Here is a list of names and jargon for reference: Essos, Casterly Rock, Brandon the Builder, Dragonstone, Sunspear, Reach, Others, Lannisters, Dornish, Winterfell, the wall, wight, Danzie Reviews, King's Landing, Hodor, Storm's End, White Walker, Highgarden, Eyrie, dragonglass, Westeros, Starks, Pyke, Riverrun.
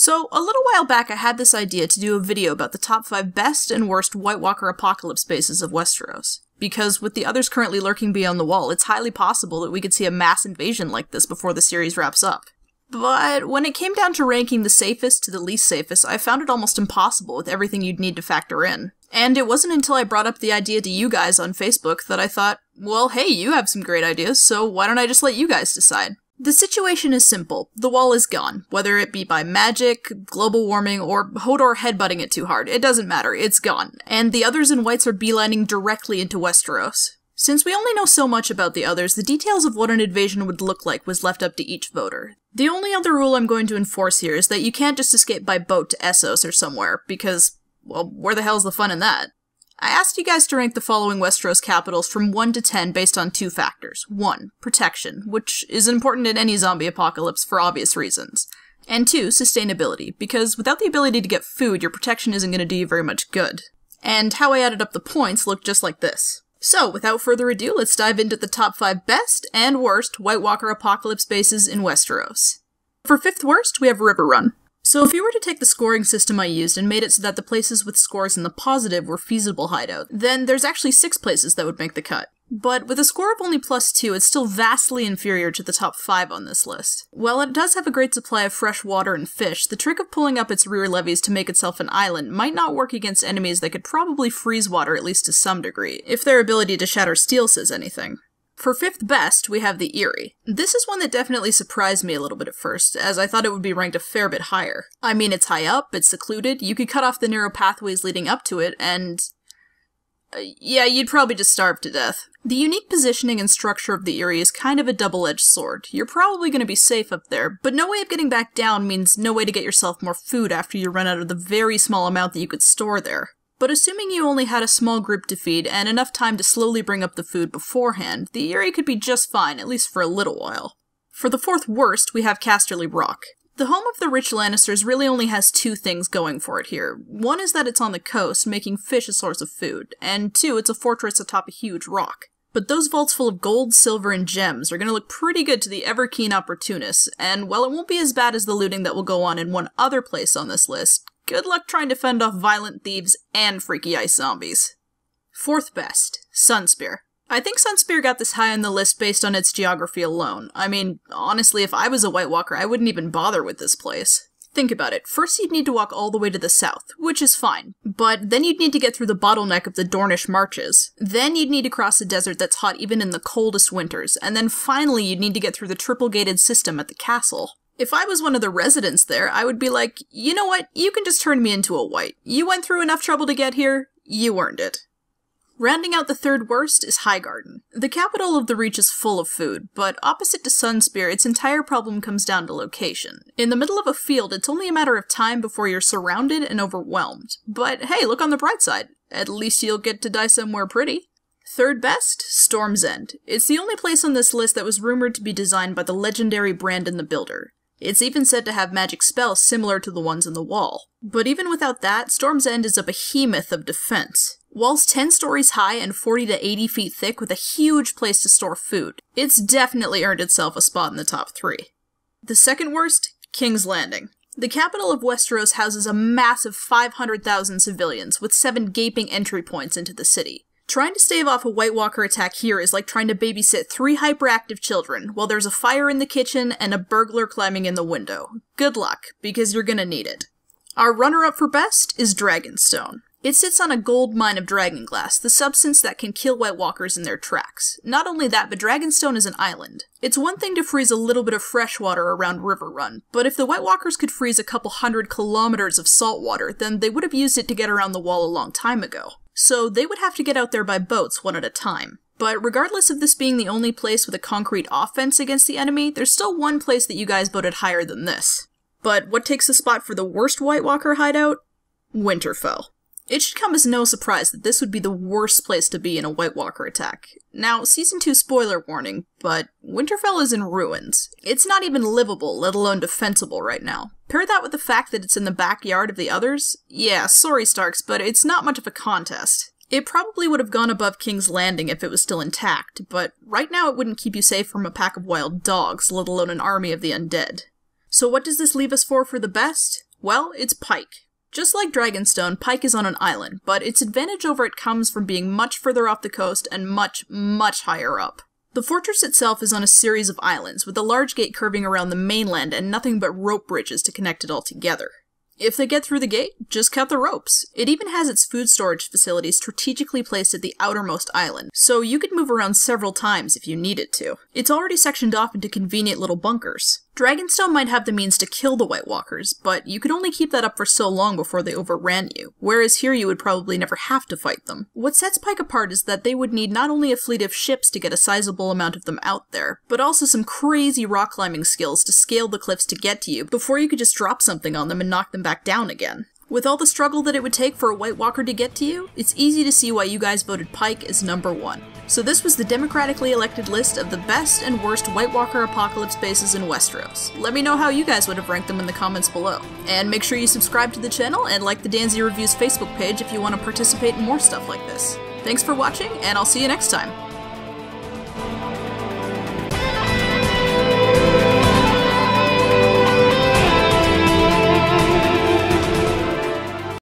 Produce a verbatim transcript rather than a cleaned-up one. So, a little while back I had this idea to do a video about the top five best and worst White Walker apocalypse bases of Westeros, because with the others currently lurking beyond the wall, it's highly possible that we could see a mass invasion like this before the series wraps up. But when it came down to ranking the safest to the least safest, I found it almost impossible with everything you'd need to factor in. And it wasn't until I brought up the idea to you guys on Facebook that I thought, well, hey, you have some great ideas, so why don't I just let you guys decide? The situation is simple. The wall is gone, whether it be by magic, global warming, or Hodor headbutting it too hard. It doesn't matter, it's gone. And the others and wights are beelining directly into Westeros. Since we only know so much about the others, the details of what an invasion would look like was left up to each voter. The only other rule I'm going to enforce here is that you can't just escape by boat to Essos or somewhere, because, well, where the hell's the fun in that? I asked you guys to rank the following Westeros capitals from one to ten based on two factors. one. Protection, which is important in any zombie apocalypse for obvious reasons. And two. Sustainability, because without the ability to get food, your protection isn't going to do you very much good. And how I added up the points looked just like this. So, without further ado, let's dive into the top five best and worst White Walker apocalypse bases in Westeros. For fifth worst, we have Riverrun. So if you were to take the scoring system I used and made it so that the places with scores in the positive were feasible hideout, then there's actually six places that would make the cut. But with a score of only plus two, it's still vastly inferior to the top five on this list. While it does have a great supply of fresh water and fish, the trick of pulling up its rear levees to make itself an island might not work against enemies that could probably freeze water at least to some degree, if their ability to shatter steel says anything. For fifth best, we have the Eyrie. This is one that definitely surprised me a little bit at first, as I thought it would be ranked a fair bit higher. I mean, it's high up, it's secluded, you could cut off the narrow pathways leading up to it, and... Uh, yeah, you'd probably just starve to death. The unique positioning and structure of the Eyrie is kind of a double-edged sword. You're probably going to be safe up there, but no way of getting back down means no way to get yourself more food after you run out of the very small amount that you could store there. But assuming you only had a small group to feed and enough time to slowly bring up the food beforehand, the Eyrie could be just fine, at least for a little while. For the fourth worst, we have Casterly Rock. The home of the rich Lannisters really only has two things going for it here. One is that it's on the coast, making fish a source of food, and two, it's a fortress atop a huge rock. But those vaults full of gold, silver, and gems are going to look pretty good to the ever-keen opportunists, and while it won't be as bad as the looting that will go on in one other place on this list, good luck trying to fend off violent thieves and freaky ice zombies. Fourth best, Sunspear. I think Sunspear got this high on the list based on its geography alone. I mean, honestly, if I was a White Walker, I wouldn't even bother with this place. Think about it. First you'd need to walk all the way to the south, which is fine, but then you'd need to get through the bottleneck of the Dornish marches. Then you'd need to cross a desert that's hot even in the coldest winters, and then finally you'd need to get through the triple-gated system at the castle. If I was one of the residents there, I would be like, you know what, you can just turn me into a wight. You went through enough trouble to get here, you earned it. Rounding out the third worst is Highgarden. The capital of the Reach is full of food, but opposite to Sunspear, its entire problem comes down to location. In the middle of a field, it's only a matter of time before you're surrounded and overwhelmed. But hey, look on the bright side. At least you'll get to die somewhere pretty. Third best, Storm's End. It's the only place on this list that was rumored to be designed by the legendary Brandon the Builder. It's even said to have magic spells similar to the ones in the wall. But even without that, Storm's End is a behemoth of defense. Walls ten stories high and forty to eighty feet thick with a huge place to store food. It's definitely earned itself a spot in the top three. The second worst? King's Landing. The capital of Westeros houses a massive five hundred thousand civilians, with seven gaping entry points into the city. Trying to stave off a White Walker attack here is like trying to babysit three hyperactive children while there's a fire in the kitchen and a burglar climbing in the window. Good luck, because you're gonna need it. Our runner-up for best is Dragonstone. It sits on a gold mine of dragonglass, the substance that can kill White Walkers in their tracks. Not only that, but Dragonstone is an island. It's one thing to freeze a little bit of fresh water around Riverrun, but if the White Walkers could freeze a couple hundred kilometers of salt water, then they would have used it to get around the wall a long time ago. So they would have to get out there by boats one at a time. But regardless of this being the only place with a concrete offense against the enemy, there's still one place that you guys voted higher than this. But what takes the spot for the worst White Walker hideout? Winterfell. It should come as no surprise that this would be the worst place to be in a White Walker attack. Now, Season two spoiler warning, but Winterfell is in ruins. It's not even livable, let alone defensible right now. Pair that with the fact that it's in the backyard of the others? Yeah, sorry Starks, but it's not much of a contest. It probably would have gone above King's Landing if it was still intact, but right now it wouldn't keep you safe from a pack of wild dogs, let alone an army of the undead. So what does this leave us for for the best? Well, it's Pyke. Just like Dragonstone, Pyke is on an island, but its advantage over it comes from being much further off the coast and much, much higher up. The fortress itself is on a series of islands, with a large gate curving around the mainland and nothing but rope bridges to connect it all together. If they get through the gate, just cut the ropes. It even has its food storage facility strategically placed at the outermost island, so you could move around several times if you needed to. It's already sectioned off into convenient little bunkers. Dragonstone might have the means to kill the White Walkers, but you could only keep that up for so long before they overran you, whereas here you would probably never have to fight them. What sets Pyke apart is that they would need not only a fleet of ships to get a sizable amount of them out there, but also some crazy rock climbing skills to scale the cliffs to get to you before you could just drop something on them and knock them back down again. With all the struggle that it would take for a White Walker to get to you, it's easy to see why you guys voted Pyke as number one. So this was the democratically elected list of the best and worst White Walker apocalypse bases in Westeros. Let me know how you guys would have ranked them in the comments below. And make sure you subscribe to the channel and like the Danzie Reviews Facebook page if you want to participate in more stuff like this. Thanks for watching, and I'll see you next time!